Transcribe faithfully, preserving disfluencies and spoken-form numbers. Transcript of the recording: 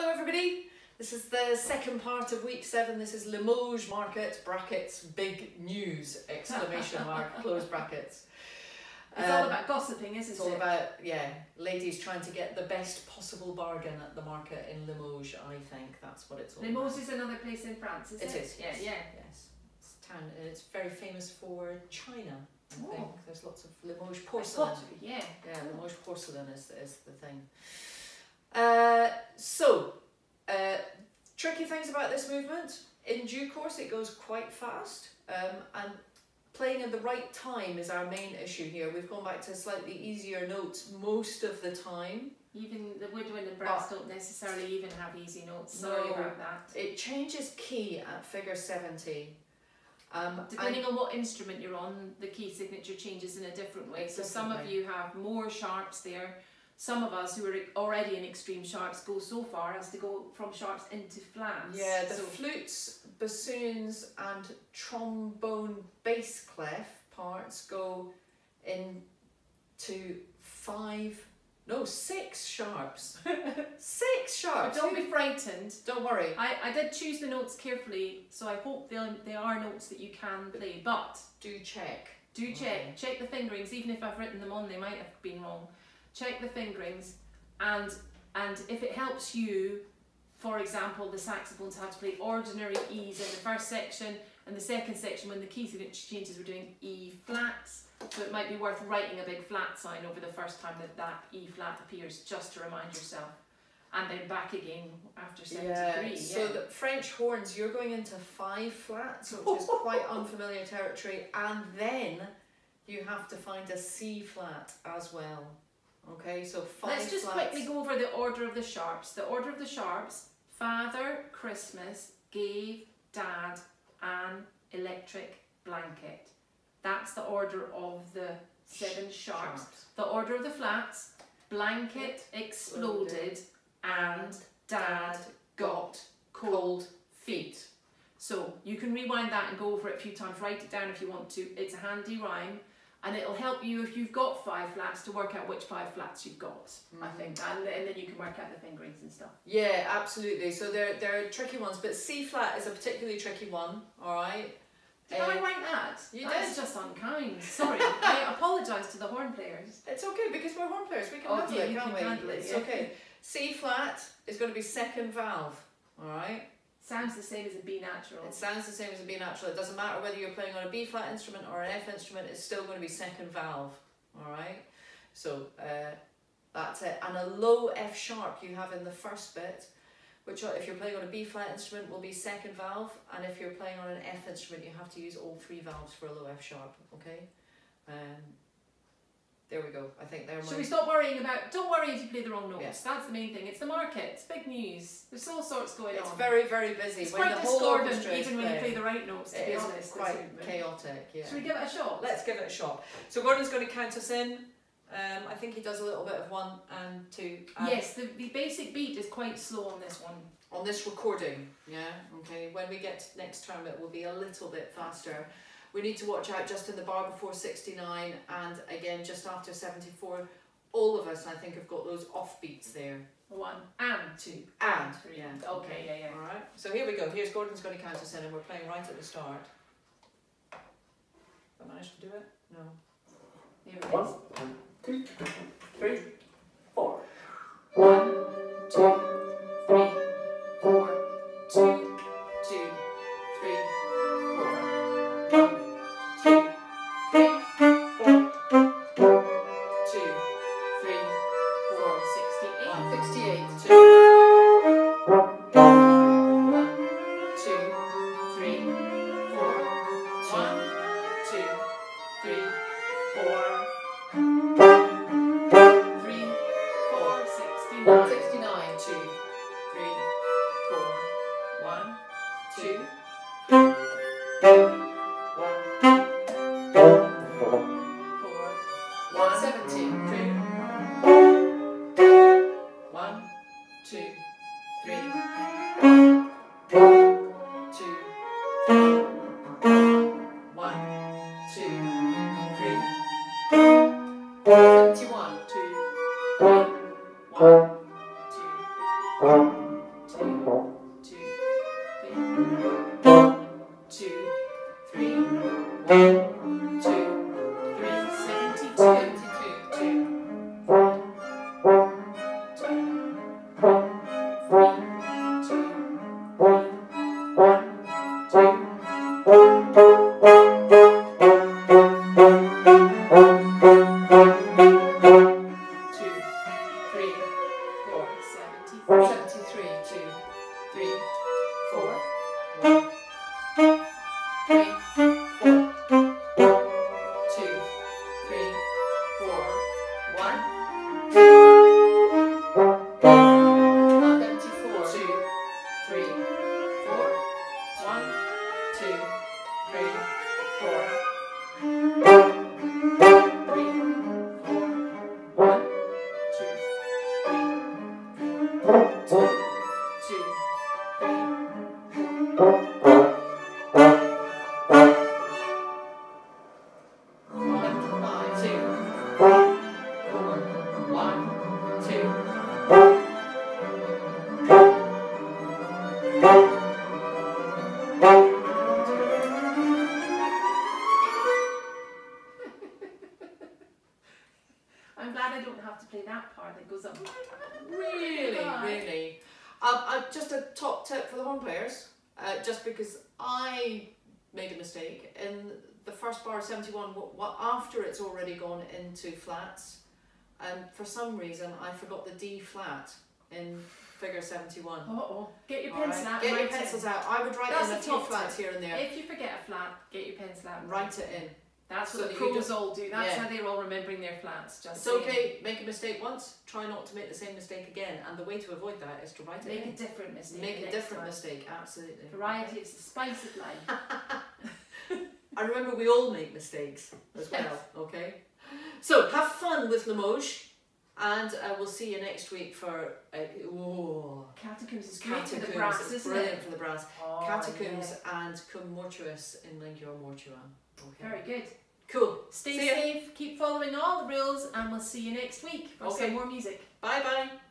Hello everybody, this is the second part of week seven. This is Limoges market, brackets, big news, exclamation mark, close brackets. It's um, all about gossiping, isn't it? It's all about, yeah, ladies trying to get the best possible bargain at the market in Limoges, I think. That's what it's all Limoges about. Limoges is another place in France, isn't it? It is, yes. Yeah, yeah. Yes. It's a town, it's very famous for china, I oh. think. There's lots of Limoges porcelain. Yeah, yeah, oh. Limoges porcelain is, is the thing. Uh, so, uh, tricky things about this movement, in due course it goes quite fast, um, and playing at the right time is our main issue here. We've gone back to slightly easier notes most of the time. Even the woodwind and brass don't necessarily even have easy notes, sorry no, about that. It changes key at figure seventy. Um, Depending on what instrument you're on, the key signature changes in a different way, so some of you have more sharps there. Some of us who are already in extreme sharps go so far as to go from sharps into flats. Yeah, the so flutes, bassoons and trombone bass clef parts go into five, no, six sharps. Six sharps! But don't be frightened. Don't worry. I, I did choose the notes carefully, so I hope they are notes that you can play, but... Do check. Do check. Right. Check the fingerings, even if I've written them on, they might have been wrong. Check the fingerings, and and if it helps you, for example, the saxophones have to play ordinary E's in the first section, and the second section, when the key signature changes, we're doing E flats, so it might be worth writing a big flat sign over the first time that that E flat appears, just to remind yourself, and then back again after seventy-three. Yeah, so yeah. The French horns, you're going into five flats, which is quite unfamiliar territory, and then you have to find a C flat as well. Okay, so five Let's just flats. quickly go over the order of the sharps. The order of the sharps: Father Christmas gave Dad an electric blanket. That's the order of the seven sharps. sharps. The order of the flats: blanket it exploded, exploded and Dad got cold feet. So you can rewind that and go over it a few times, write it down if you want to. It's a handy rhyme. And it'll help you if you've got five flats to work out which five flats you've got, mm-hmm. I think. And, and then you can work out the fingerings and stuff. Yeah, absolutely. So there, there are tricky ones, but C flat is a particularly tricky one, all right? Did uh, I write that? You that did. Is just unkind. Sorry. I apologise to the horn players. It's okay, because we're horn players. We can oh, handle yeah, it, can't can we? Handle it, yeah. Okay. C flat is going to be second valve, all right? Sounds the same as a B natural. It sounds the same as a B natural. It doesn't matter whether you're playing on a B flat instrument or an F instrument, it's still going to be second valve. Alright? So uh, that's it. And a low F sharp you have in the first bit, which if you're playing on a B flat instrument will be second valve, and if you're playing on an F instrument you have to use all three valves for a low F sharp. Okay? Um, There we go. I think they're. Should we stop worrying about? Don't worry if you play the wrong notes. Yes. That's the main thing. It's the market. It's big news. There's all sorts going it's on. It's very, very busy. It's when quite the discordant, whole even when you play the right notes. To it be is honest, quite chaotic. Yeah. Should we give it a shot? Let's give it a shot. So Gordon's going to count us in. Um, I think he does a little bit of one and two. And yes, the, the basic beat is quite slow on this one. On this recording, yeah. Okay. When we get to next term, it will be a little bit faster. We need to watch out just in the bar before sixty-nine and again just after seventy-four. All of us, I think, have got those off beats there. One and two and three. Yeah. Okay, okay. Yeah, yeah. All right. So here we go. Here's Gordon's going to count us in, and we're playing right at the start. Have I managed to do it? No. Here it is. One, two, three, four. One, two, three, four, two. One, two, one, two, one, two, seventy-three, two, three, four, one, three, four, two, three, four, one, seventy-four, two, three, four, one, two, three, four. I'm glad I don't have to play that part that goes up. Really, really. Um, uh, just a top tip for the horn players, uh, just because I made a mistake in the first bar seventy-one, what, what, after it's already gone into flats, and for some reason I forgot the D flat in figure seventy-one. Uh oh, get your pencil right. out. Get your pencils out. I would write That's in a few flats tip. here and there. If you forget a flat, get your pencil out. And write it in. That's what so the pros all do. That's yeah. how they're all remembering their flats. Just it's saying. okay. Make a mistake once. Try not to make the same mistake again. And the way to avoid that is to write it. Make in. a different mistake. Make a different time. mistake. Absolutely. Variety is the spice of life. I remember we all make mistakes as well. Okay. So have fun with Limoges, and uh, we'll see you next week for uh, oh. Catacombs is good for the brass, is isn't brilliant it? for the brass. Oh, Catacombs yeah. and Cum Mortuus in Lingua Mortuam. Okay. Very good. Cool. Stay safe, keep following all the rules, and we'll see you next week for okay. some more music. Bye bye.